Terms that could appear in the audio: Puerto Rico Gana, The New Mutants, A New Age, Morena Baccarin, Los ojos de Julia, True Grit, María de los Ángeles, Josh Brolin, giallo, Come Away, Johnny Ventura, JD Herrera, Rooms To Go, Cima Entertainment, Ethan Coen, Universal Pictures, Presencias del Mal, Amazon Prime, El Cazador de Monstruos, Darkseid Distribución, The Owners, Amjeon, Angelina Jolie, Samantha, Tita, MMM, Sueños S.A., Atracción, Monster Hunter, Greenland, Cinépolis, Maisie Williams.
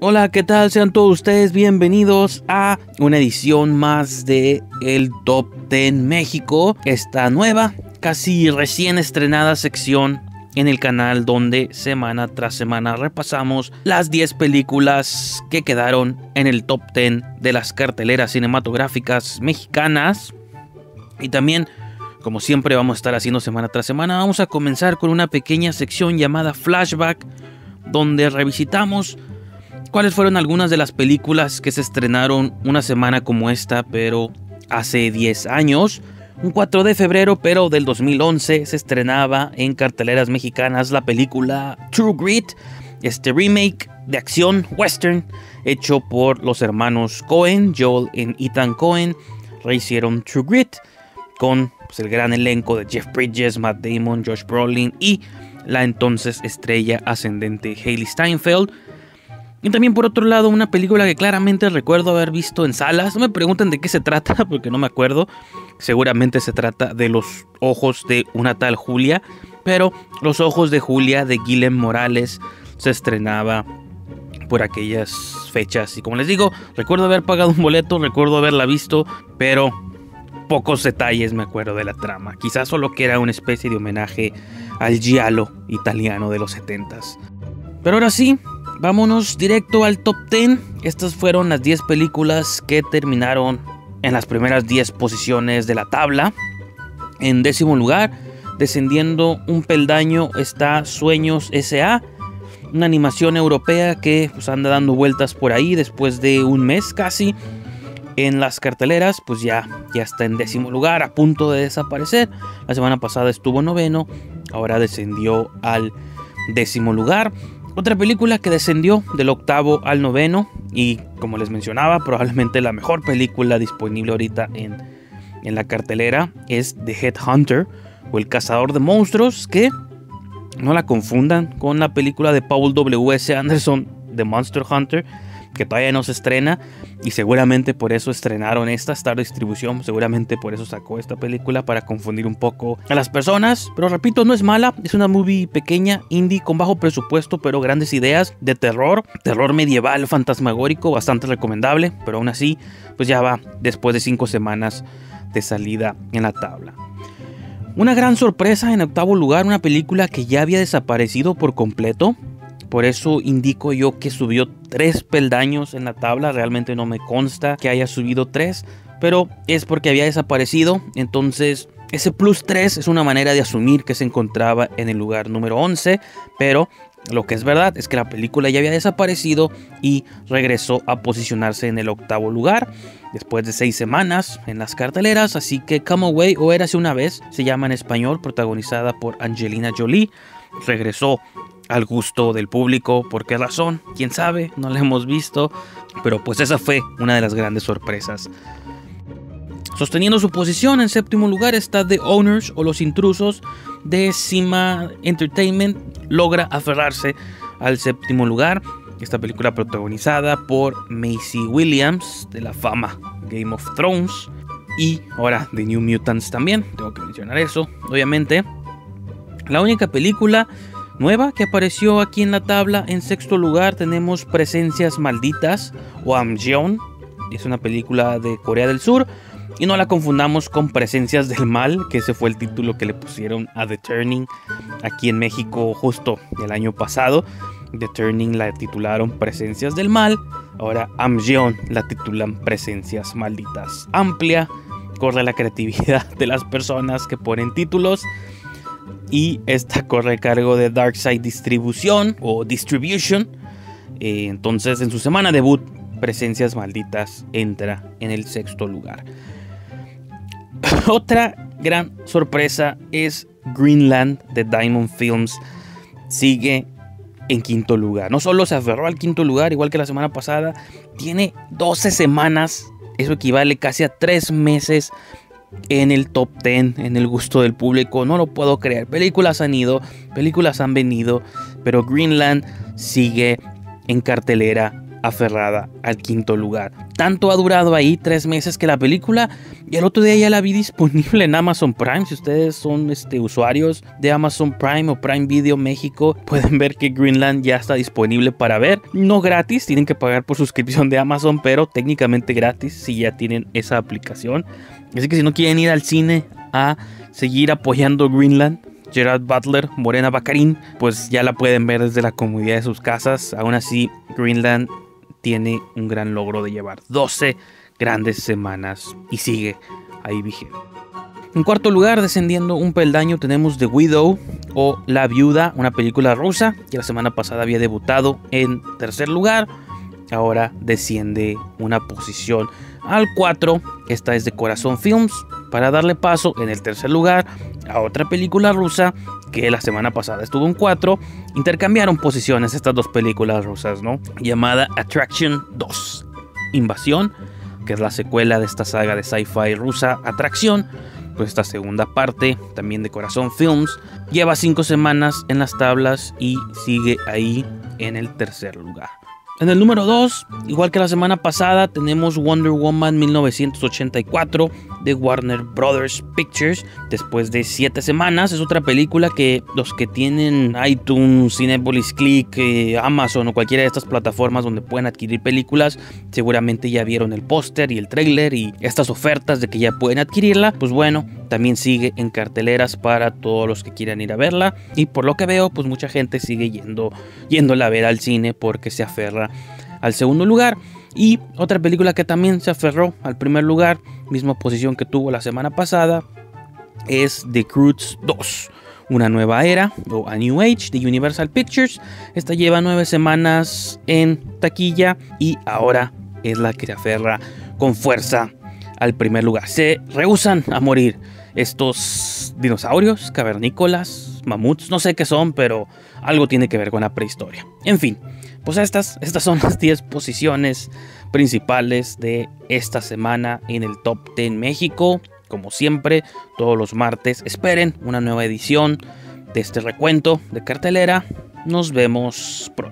Hola, ¿qué tal? Sean todos ustedes bienvenidos a una edición más de El Top Ten México, esta nueva, casi recién estrenada sección en el canal donde semana tras semana repasamos las 10 películas que quedaron en el Top 10 de las carteleras cinematográficas mexicanas. Y también, como siempre vamos a estar haciendo semana tras semana, vamos a comenzar con una pequeña sección llamada Flashback, donde revisitamos cuáles fueron algunas de las películas que se estrenaron una semana como esta, pero hace 10 años. Un 4 de febrero, pero del 2011, se estrenaba en carteleras mexicanas la película True Grit, este remake de acción western hecho por los hermanos Coen, Joel y Ethan Coen. Rehicieron True Grit con el gran elenco de Jeff Bridges, Matt Damon, Josh Brolin y la entonces estrella ascendente Hailee Steinfeld. Y también por otro lado una película que claramente recuerdo haber visto en salas. No me pregunten de qué se trata porque no me acuerdo. Seguramente se trata de Los ojos de una tal Julia. Pero Los ojos de Julia de Guillem Morales se estrenaba por aquellas fechas. Y como les digo, recuerdo haber pagado un boleto, recuerdo haberla visto, pero pocos detalles me acuerdo de la trama. Quizás solo que era una especie de homenaje al giallo italiano de los 70s. Pero ahora sí, vámonos directo al top 10. Estas fueron las 10 películas que terminaron en las primeras 10 posiciones de la tabla. En décimo lugar, descendiendo un peldaño, está Sueños S.A., una animación europea que anda dando vueltas por ahí después de un mes casi en las carteleras. Pues ya está en décimo lugar, a punto de desaparecer. La semana pasada estuvo noveno, ahora descendió al décimo lugar. Otra película que descendió del octavo al noveno y, como les mencionaba, probablemente la mejor película disponible ahorita en la cartelera es The Headhunter o El Cazador de Monstruos, que no la confundan con la película de Paul W.S. Anderson, The Monster Hunter, que todavía no se estrena y seguramente por eso estrenaron esta. Darkseid Distribución seguramente por eso sacó esta película, para confundir un poco a las personas. Pero repito, no es mala, es una movie pequeña, indie, con bajo presupuesto, pero grandes ideas de terror medieval, fantasmagórico, bastante recomendable. Pero aún así, pues ya va después de 5 semanas de salida en la tabla. Una gran sorpresa en octavo lugar, una película que ya había desaparecido por completo. Por eso indico yo que subió 3 peldaños en la tabla. Realmente no me consta que haya subido 3, pero es porque había desaparecido. Entonces ese plus 3 es una manera de asumir que se encontraba en el lugar número 11. Pero lo que es verdad es que la película ya había desaparecido y regresó a posicionarse en el octavo lugar después de 6 semanas en las carteleras. Así que Come Away o Érase Una Vez, se llama en español, protagonizada por Angelina Jolie, regresó al gusto del público. ¿Por qué razón? ¿Quién sabe? No la hemos visto. Pero pues esa fue una de las grandes sorpresas. Sosteniendo su posición en séptimo lugar está The Owners o Los Intrusos de Cima Entertainment. Logra aferrarse al séptimo lugar. Esta película protagonizada por Maisie Williams, de la fama Game of Thrones. Y ahora The New Mutants también. Tengo que mencionar eso, obviamente. La única película nueva que apareció aquí en la tabla. En sexto lugar tenemos Presencias Malditas o Amjeon. Es una película de Corea del Sur. Y no la confundamos con Presencias del Mal, que ese fue el título que le pusieron a The Turning aquí en México justo el año pasado. The Turning la titularon Presencias del Mal. Ahora Amjeon la titulan Presencias Malditas. Amplia, corre la creatividad de las personas que ponen títulos. Y esta corre a cargo de Darkseid Distribución o Distribution. Entonces, en su semana debut, Presencias Malditas entra en el sexto lugar. Otra gran sorpresa es Greenland de Diamond Films. Sigue en quinto lugar. No solo se aferró al quinto lugar, igual que la semana pasada, tiene 12 semanas. Eso equivale casi a 3 meses. En el top 10, en el gusto del público, no lo puedo creer. Películas han ido, películas han venido, pero Greenland sigue en cartelera aferrada al quinto lugar. Tanto ha durado ahí 3 meses que la película, y el otro día ya la vi disponible en Amazon Prime. Si ustedes son usuarios de Amazon Prime o Prime Video México, pueden ver que Greenland ya está disponible para ver. No gratis, tienen que pagar por suscripción de Amazon, pero técnicamente gratis si ya tienen esa aplicación. Así que si no quieren ir al cine a seguir apoyando Greenland, Gerard Butler, Morena Baccarin, pues ya la pueden ver desde la comodidad de sus casas. Aún así, Greenland tiene un gran logro de llevar 12 grandes semanas y sigue ahí vigente. En cuarto lugar, descendiendo un peldaño, tenemos The Widow o La Viuda, una película rusa que la semana pasada había debutado en tercer lugar. Ahora desciende una posición al 4. Esta es de Corazón Films, para darle paso en el tercer lugar a otra película rusa que la semana pasada estuvo en 4. Intercambiaron posiciones estas dos películas rusas, ¿no? Llamada Attraction 2, Invasión, que es la secuela de esta saga de sci-fi rusa Atracción. Pues esta segunda parte, también de Corazón Films, lleva 5 semanas en las tablas y sigue ahí en el tercer lugar. En el número 2, igual que la semana pasada, tenemos Wonder Woman 1984 de Warner Brothers Pictures. Después de 7 semanas, es otra película que los que tienen iTunes, Cinépolis Click, Amazon o cualquiera de estas plataformas donde pueden adquirir películas, seguramente ya vieron el póster y el tráiler y estas ofertas de que ya pueden adquirirla. Pues bueno, también sigue en carteleras para todos los que quieran ir a verla. Y por lo que veo, pues mucha gente sigue yéndola a ver al cine porque se aferra al segundo lugar. Y otra película que también se aferró al primer lugar, misma posición que tuvo la semana pasada, es The Croods 2, una nueva era o A New Age de Universal Pictures. Esta lleva 9 semanas en taquilla y ahora es la que se aferra con fuerza al primer lugar. Se rehúsan a morir estos dinosaurios, cavernícolas, mamuts, no sé qué son, pero algo tiene que ver con la prehistoria. En fin, pues estas son las 10 posiciones principales de esta semana en el Top 10 México. Como siempre, todos los martes esperen una nueva edición de este recuento de cartelera. Nos vemos pronto.